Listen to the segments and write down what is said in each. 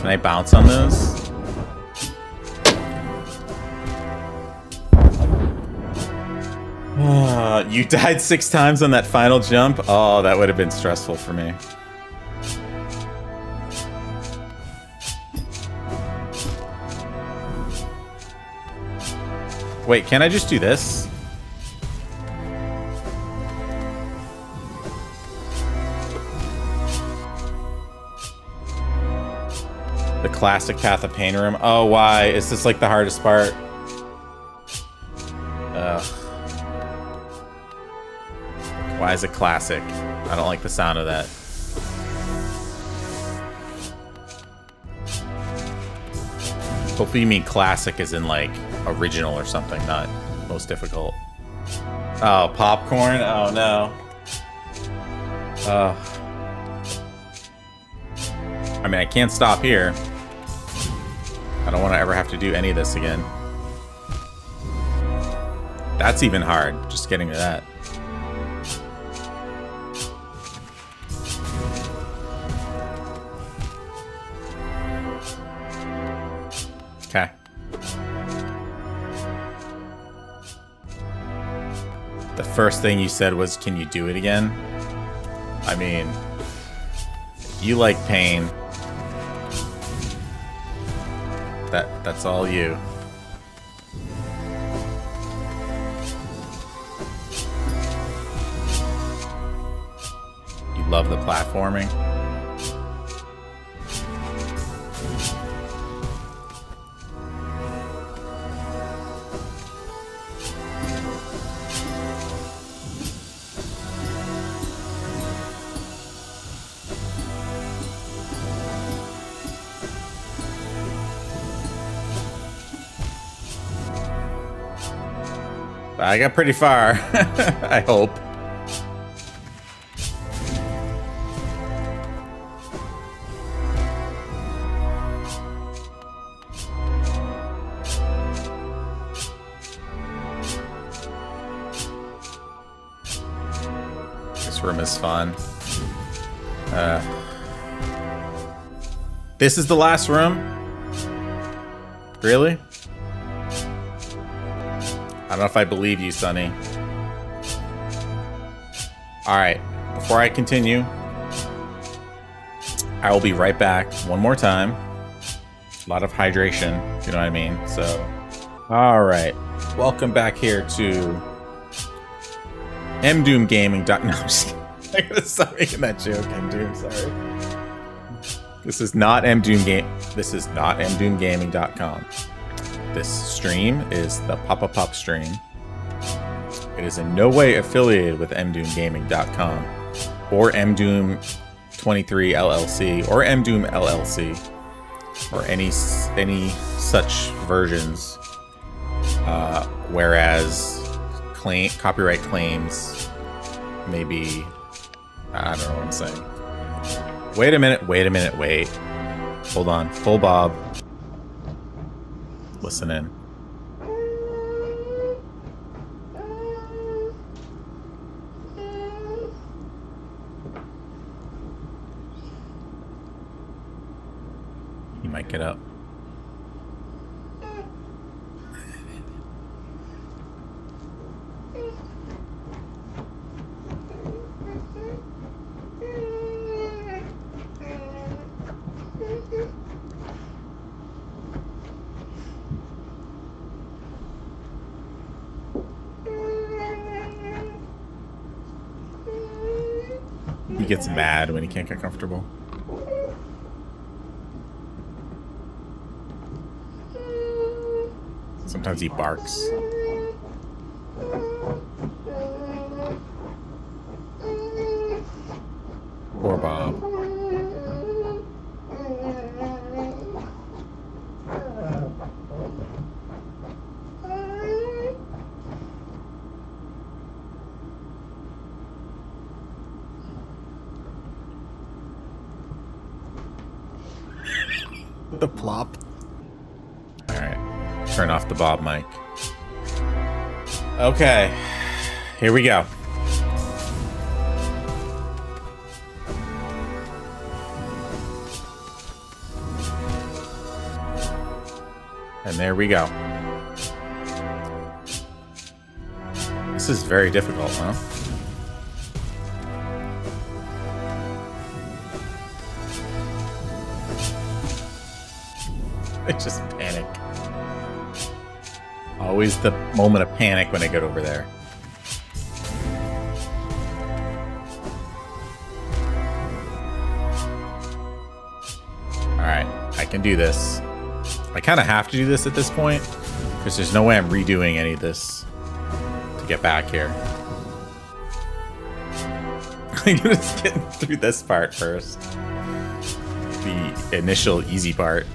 Can I bounce on those? You died 6 times on that final jump? Oh, that would have been stressful for me. Wait, can I just do this? The classic Path of Pain room. Oh, why? Is this like the hardest part? Ugh. Why is it classic? I don't like the sound of that. Hopefully you mean classic as in like original or something, not most difficult. Oh, popcorn? Oh no. I mean, I can't stop here. I don't want to ever have to do any of this again. That's even hard, just getting to that. Okay. The first thing you said was, can you do it again? I mean, you like pain. That's all you. You love the platforming. I got pretty far, I hope. This room is fun. This is the last room? Really? I don't know if I believe you, Sonny. Alright, before I continue, I will be right back one more time. A lot of hydration, if you know what I mean. So, alright. Welcome back here to mdoomgaming.com. No, I'm just kidding. I'm gonna stop making that joke, MDoom, sorry. This is not mdoomgaming. This is not mdoomgaming.com. This stream is the PapaPupp stream. It is in no way affiliated with mdoomgaming.com or mdoom23llc or MDoom LLC or any such versions. Whereas copyright claims may be, I don't know what I'm saying. Wait a minute. Wait a minute. Wait. Hold on. Full Bob. Listen in. He might get up. Gets mad when he can't get comfortable. Sometimes he barks. Poor Bob. The plop. All right, turn off the Bob mic. Okay, here we go. And there we go. This is very difficult, huh? I just panic. Always the moment of panic when I get over there. Alright, I can do this. I kind of have to do this at this point, because there's no way I'm redoing any of this to get back here. I'm just getting through this part first. The initial easy part.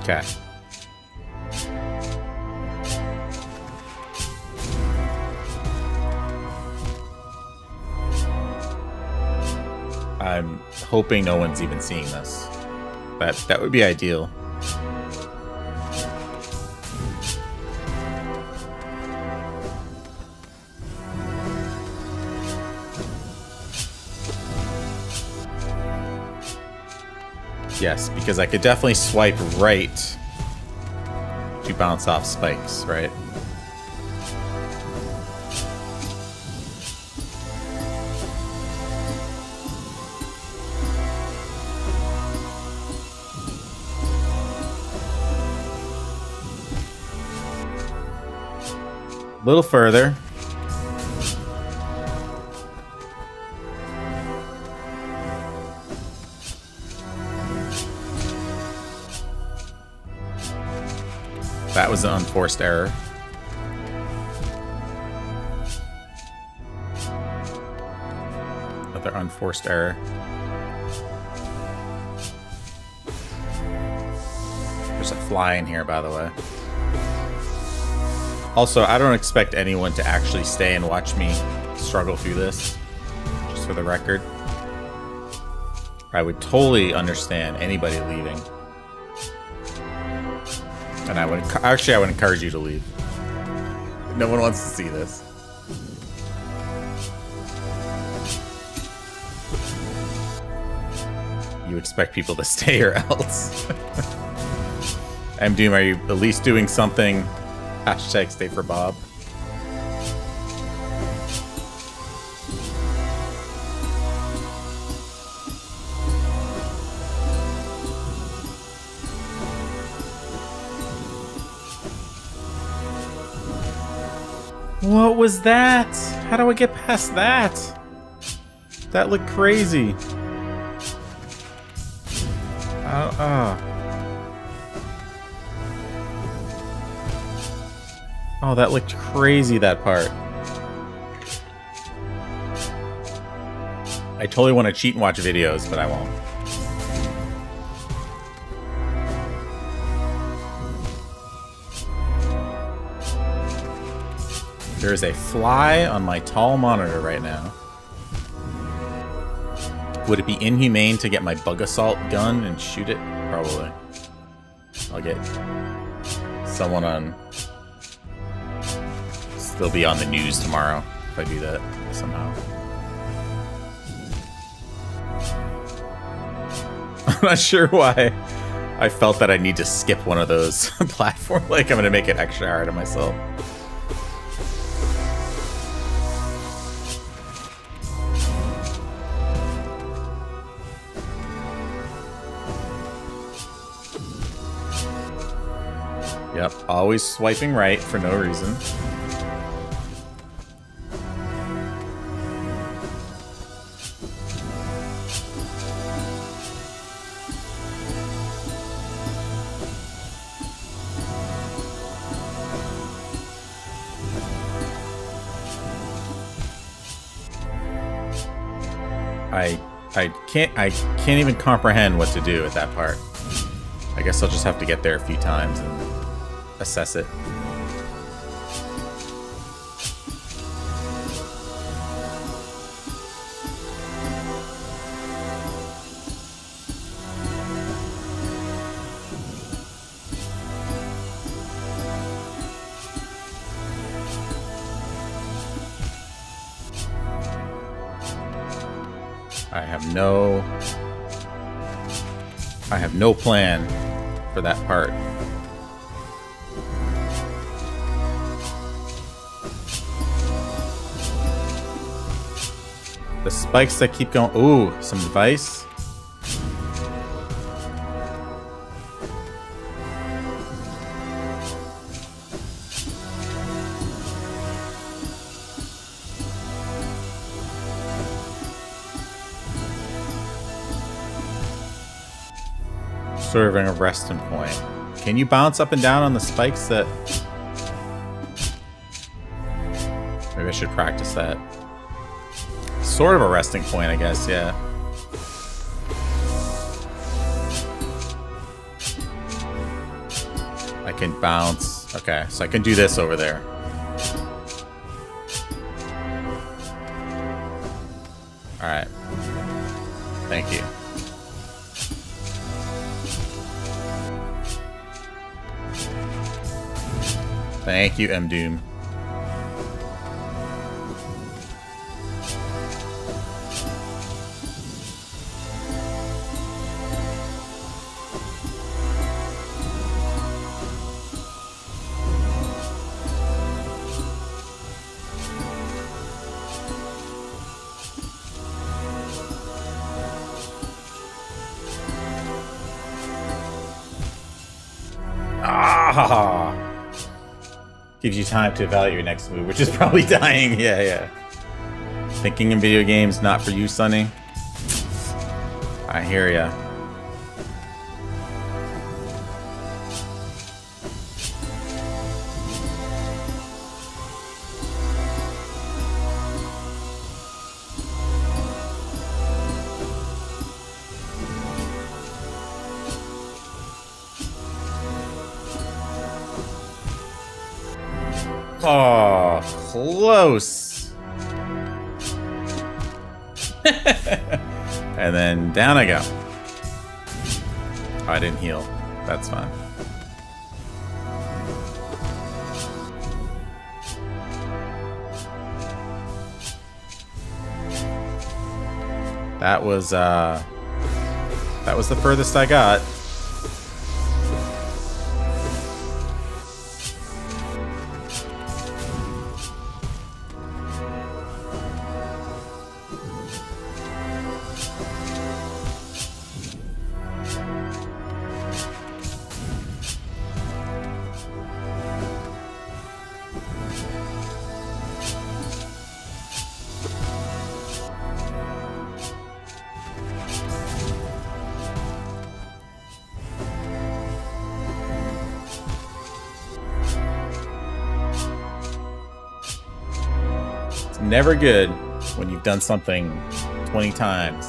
Okay. I'm hoping no one's even seeing this. That would be ideal. Yes, because I could definitely swipe right to bounce off spikes, right? A little further. That was an unforced error. Another unforced error. There's a fly in here, by the way. Also, I don't expect anyone to actually stay and watch me struggle through this, just for the record. I would totally understand anybody leaving. And I would encourage you to leave. No one wants to see this. You expect people to stay or else. MDoom, are you at least doing something? Hashtag stay for Bob. What was that? How do I get past that? That looked crazy. Oh, that looked crazy, that part. I totally want to cheat and watch videos, but I won't. There is a fly on my tall monitor right now. Would it be inhumane to get my bug assault gun and shoot it? Probably. I'll get someone on... They'll be on the news tomorrow if I do that somehow. I'm not sure why I felt that I need to skip one of those platforms. Like, I'm going to make it extra hard on myself. Yep, always swiping right for no reason. I can't even comprehend what to do at that part. I guess I'll just have to get there a few times and assess it. I have no plan for that part. The spikes that keep going. Ooh, some advice. Serving a resting point. Can you bounce up and down on the spikes that... Maybe I should practice that. Sort of a resting point, I guess, yeah. I can bounce. Okay, so I can do this over there. Alright. Thank you. Thank you, MDoom. Gives you time to evaluate your next move, which is probably dying. Yeah, yeah. Thinking in video games, not for you, Sonny. I hear ya. Oh, close. And then down I go. Oh, I didn't heal. That's fine. That was the furthest I got. Never good when you've done something 20 times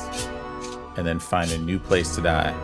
and then find a new place to die.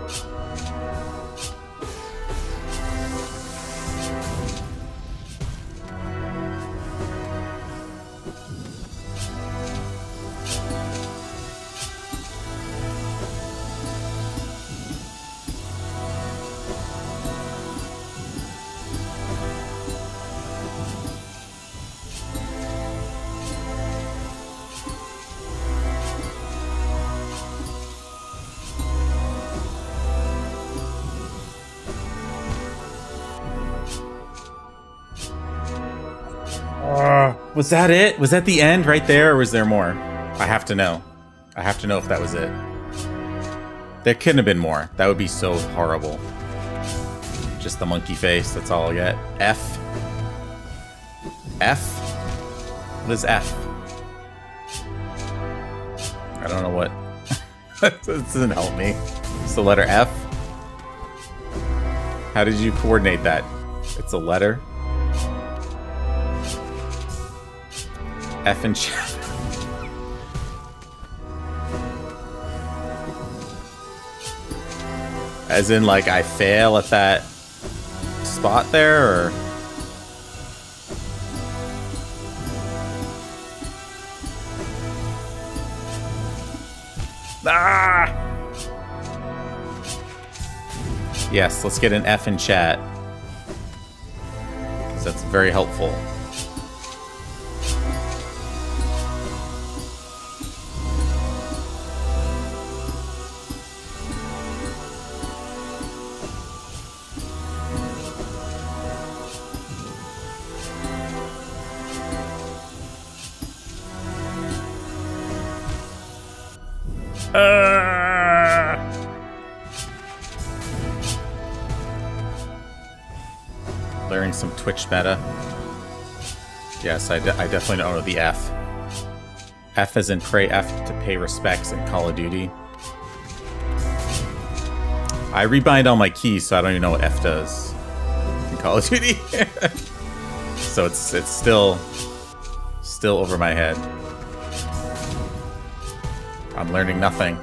Was that it? Was that the end right there, or was there more? I have to know. I have to know if that was it. There couldn't have been more. That would be so horrible. Just the monkey face. That's all I get. F. F? What is F? I don't know what... This doesn't help me. It's the letter F. How did you coordinate that? It's a letter. F and chat. As in, like, I fail at that spot there, or? Ah! Yes, let's get an F in chat. 'Cause that's very helpful. Learning some Twitch meta. Yes, I definitely don't know the F. F as in pray F to pay respects in Call of Duty. I rebind all my keys, so I don't even know what F does in Call of Duty. So it's still over my head. I'm learning nothing.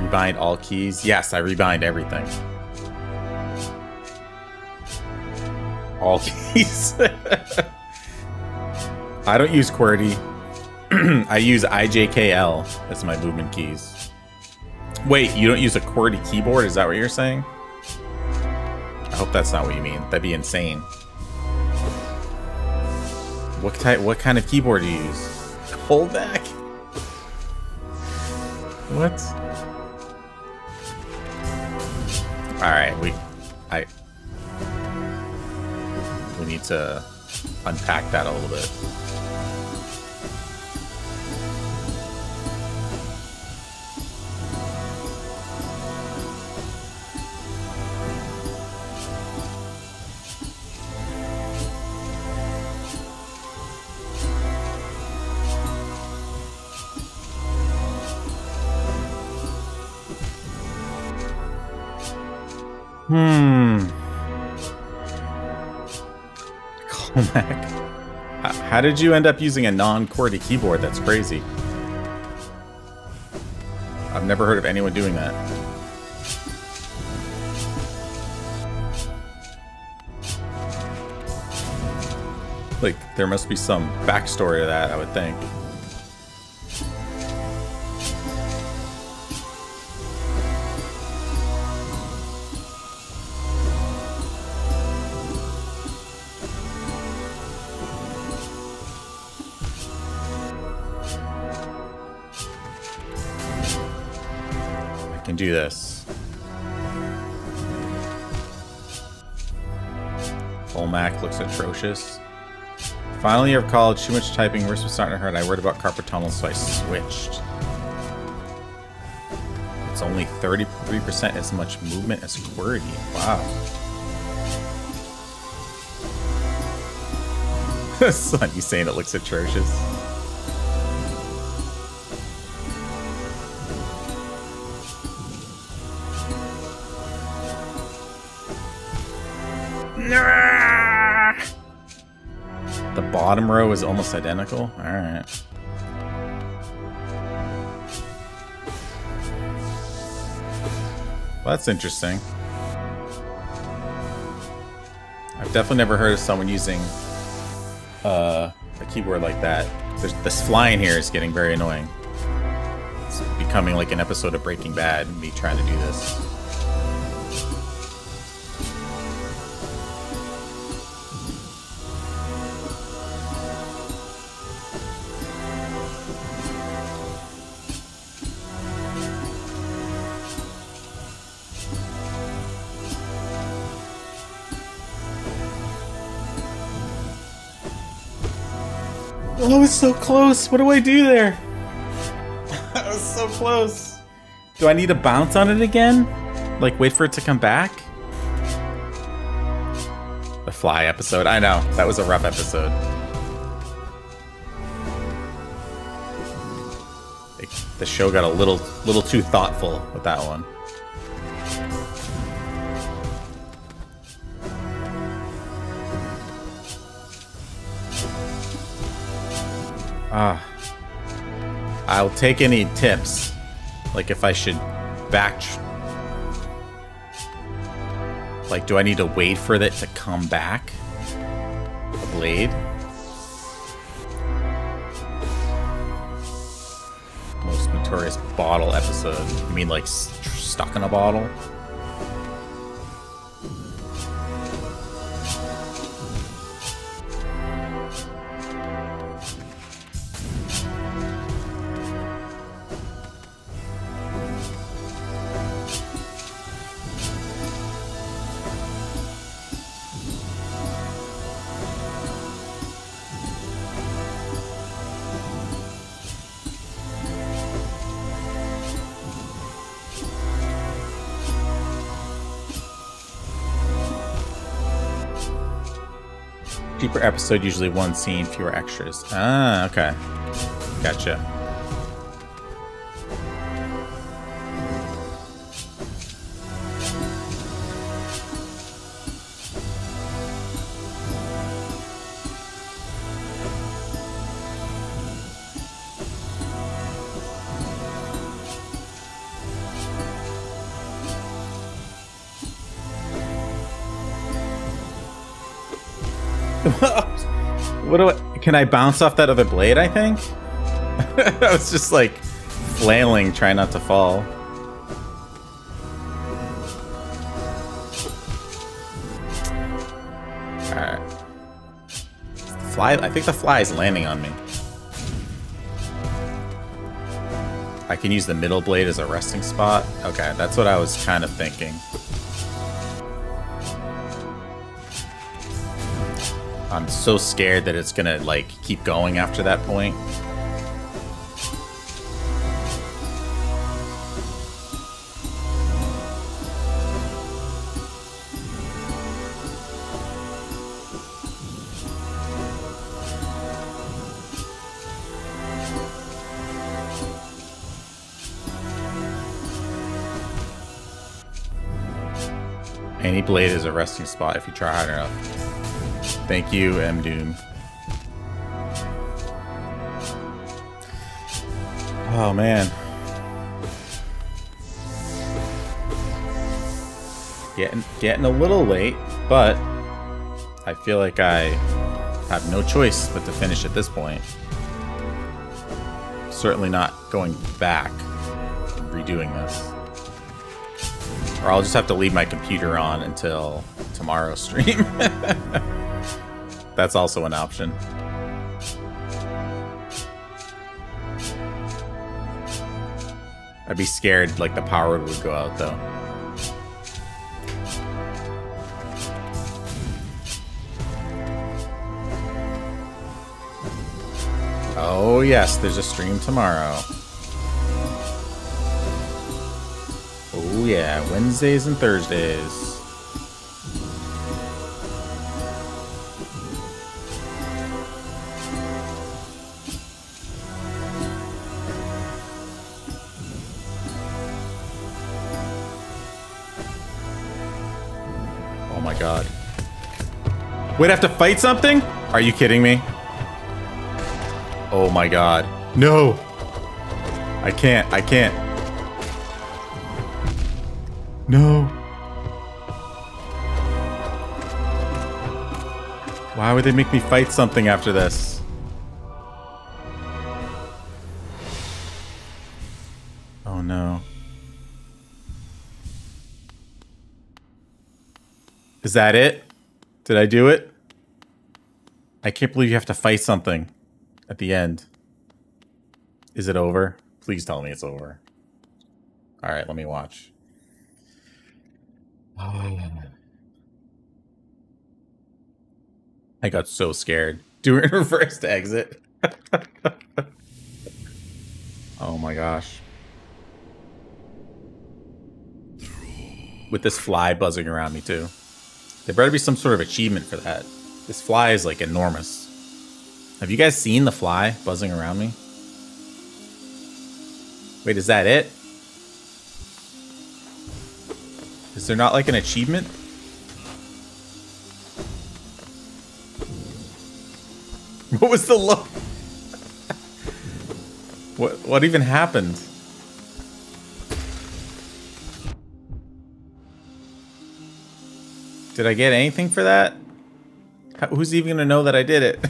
Rebind all keys. Yes, I rebind everything. All keys. I don't use QWERTY. I use IJKL as my movement keys. Wait, you don't use a QWERTY keyboard? Is that what you're saying? I hope that's not what you mean. That'd be insane. What kind of keyboard do you use? Holdback? What? Alright, we need to unpack that a little bit. How did you end up using a non-QWERTY keyboard? That's crazy. I've never heard of anyone doing that. Like, there must be some backstory to that, I would think. Do this. Olmac looks atrocious. Finally, year of college, too much typing, wrist was starting to hurt. I worried about carpal tunnel, so I switched. It's only 33% as much movement as QWERTY. Wow. Son, you saying it looks atrocious? Bottom row is almost identical. All right. Well, that's interesting. I've definitely never heard of someone using a keyboard like that. This flying here is getting very annoying. It's becoming like an episode of Breaking Bad, me trying to do this. Oh, it's so close. What do I do there? That was so close. Do I need to bounce on it again? Like, wait for it to come back? The fly episode. I know. That was a rough episode. The show got a little too thoughtful with that one. I'll take any tips, like if I should like, do I need to wait for it to come back? A blade? Most notorious bottle episode. You mean like stuck in a bottle? Cheaper episode, usually one scene, fewer extras. Ah, okay. Gotcha. What do I... Can I bounce off that other blade, I think? I was just, like, flailing, trying not to fall. Alright. Fly... I think the fly is landing on me. I can use the middle blade as a resting spot? Okay, that's what I was kind of thinking. I'm so scared that it's gonna, like, keep going after that point. Any blade is a resting spot if you try hard enough. Thank you, MDoom. Oh, man. Getting a little late, but I feel like I have no choice but to finish at this point. Certainly not going back and redoing this. Or I'll just have to leave my computer on until tomorrow's stream. That's also an option. I'd be scared, like, the power would go out, though. Oh, yes, there's a stream tomorrow. Oh, yeah, Wednesdays and Thursdays. We'd have to fight something? Are you kidding me? Oh my god. No! I can't. No. Why would they make me fight something after this? Oh no. Is that it? Did I do it? I can't believe you have to fight something at the end. Is it over? Please tell me it's over. All right, let me watch. Oh. I got so scared. Do it in reverse to exit. Oh my gosh. With this fly buzzing around me too. There better be some sort of achievement for that. This fly is, like, enormous. Have you guys seen the fly buzzing around me? Wait, is that it? Is there not, like, an achievement? What was the look? What even happened? Did I get anything for that? Who's even gonna know that I did it?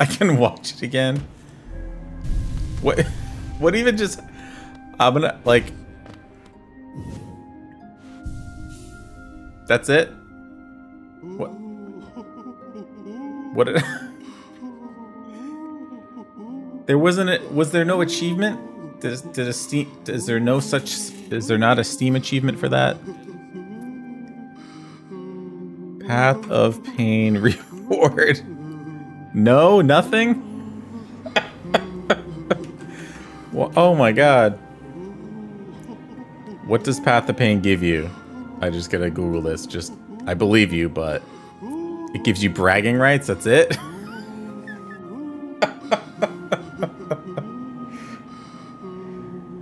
I can watch it again. What even just... I'm gonna, like... That's it? What did... There wasn't a... Was there no achievement? Did a Steam, is there no such, is there not a Steam achievement for that? Path of Pain reward. No, nothing? Well, oh my god. What does Path of Pain give you? I just gotta Google this. Just, I believe you, but it gives you bragging rights. That's it.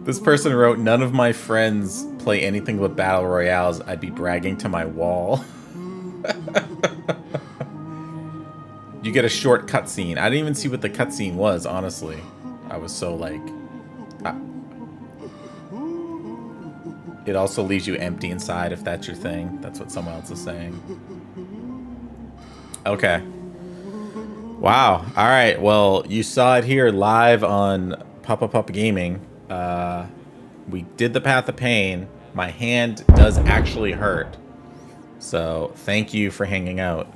This person wrote, none of my friends play anything but battle royales. I'd be bragging to my wall. You get a short cutscene. I didn't even see what the cutscene was, honestly. I was so like... It also leaves you empty inside if that's your thing. That's what someone else is saying. Okay. Wow. All right. Well, you saw it here live on PapaPupp Gaming. We did the Path of Pain. My hand does actually hurt. So thank you for hanging out.